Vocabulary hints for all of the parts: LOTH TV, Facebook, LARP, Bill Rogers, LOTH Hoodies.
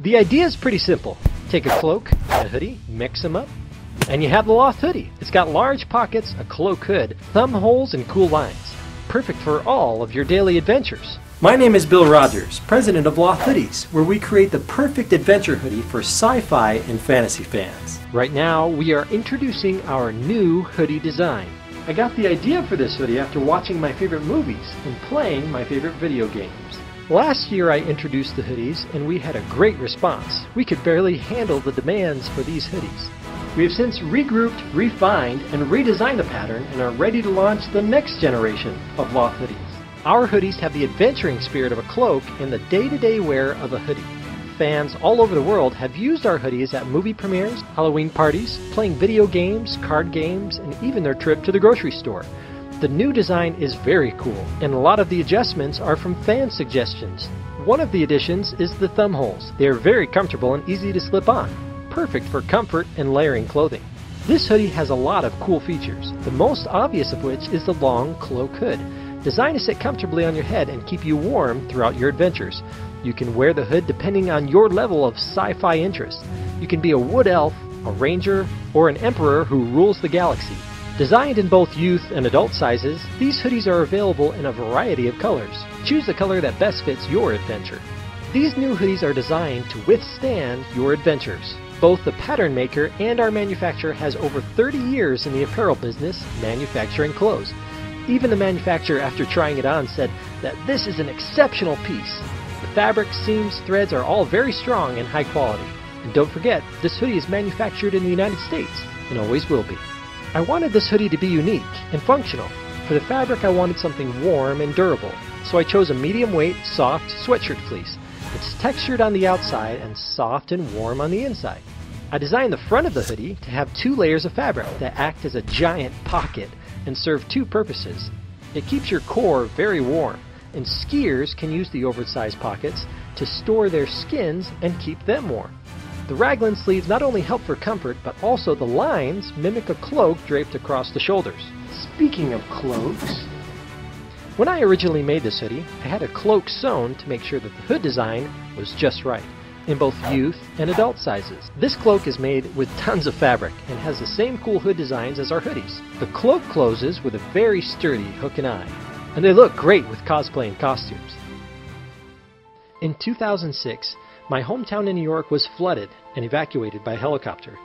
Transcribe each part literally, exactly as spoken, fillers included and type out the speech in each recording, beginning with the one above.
The idea is pretty simple. Take a cloak and a hoodie, mix them up, and you have the LOTH hoodie. It's got large pockets, a cloak hood, thumb holes, and cool lines. Perfect for all of your daily adventures. My name is Bill Rogers, president of LOTH Hoodies, where we create the perfect adventure hoodie for sci-fi and fantasy fans. Right now, we are introducing our new hoodie design. I got the idea for this hoodie after watching my favorite movies and playing my favorite video games. Last year I introduced the hoodies and we had a great response. We could barely handle the demands for these hoodies. We have since regrouped, refined, and redesigned the pattern and are ready to launch the next generation of LOTH hoodies. Our hoodies have the adventuring spirit of a cloak and the day-to-day wear of a hoodie. Fans all over the world have used our hoodies at movie premieres, Halloween parties, playing video games, card games, and even their trip to the grocery store. The new design is very cool, and a lot of the adjustments are from fan suggestions. One of the additions is the thumb holes. They are very comfortable and easy to slip on, perfect for comfort and layering clothing. This hoodie has a lot of cool features, the most obvious of which is the long cloak hood, designed to sit comfortably on your head and keep you warm throughout your adventures. You can wear the hood depending on your level of sci-fi interest. You can be a wood elf, a ranger, or an emperor who rules the galaxy. Designed in both youth and adult sizes, these hoodies are available in a variety of colors. Choose the color that best fits your adventure. These new hoodies are designed to withstand your adventures. Both the pattern maker and our manufacturer has over thirty years in the apparel business manufacturing clothes. Even the manufacturer, after trying it on, said that this is an exceptional piece. The fabric, seams, threads are all very strong and high quality. And don't forget, this hoodie is manufactured in the United States and always will be. I wanted this hoodie to be unique and functional. For the fabric, I wanted something warm and durable, so I chose a medium weight, soft sweatshirt fleece. It's textured on the outside and soft and warm on the inside. I designed the front of the hoodie to have two layers of fabric that act as a giant pocket and serve two purposes. It keeps your core very warm, and skiers can use the oversized pockets to store their skins and keep them warm. The raglan sleeves not only help for comfort, but also the lines mimic a cloak draped across the shoulders. Speaking of cloaks, when I originally made this hoodie, I had a cloak sewn to make sure that the hood design was just right, in both youth and adult sizes. This cloak is made with tons of fabric and has the same cool hood designs as our hoodies. The cloak closes with a very sturdy hook and eye, and they look great with cosplay and costumes. In two thousand six, my hometown in New York was flooded and evacuated by helicopter.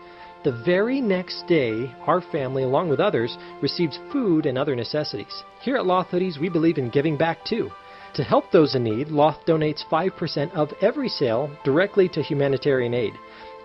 The very next day, our family, along with others, received food and other necessities. Here at LOTH Hoodies, we believe in giving back too. To help those in need, LOTH donates five percent of every sale directly to humanitarian aid.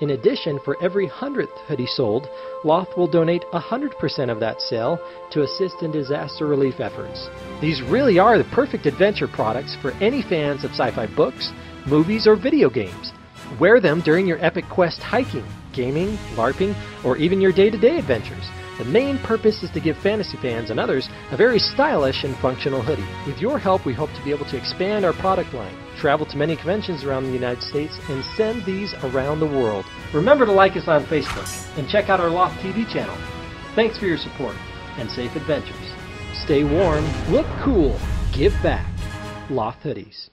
In addition, for every hundredth hoodie sold, LOTH will donate one hundred percent of that sale to assist in disaster relief efforts. These really are the perfect adventure products for any fans of sci-fi books, movies, or video games. Wear them during your epic quest hiking, gaming, LARPing, or even your day-to-day adventures. The main purpose is to give fantasy fans and others a very stylish and functional hoodie. With your help, we hope to be able to expand our product line, travel to many conventions around the United States, and send these around the world. Remember to like us on Facebook and check out our LOTH T V channel. Thanks for your support and safe adventures. Stay warm, look cool, give back. LOTH Hoodies.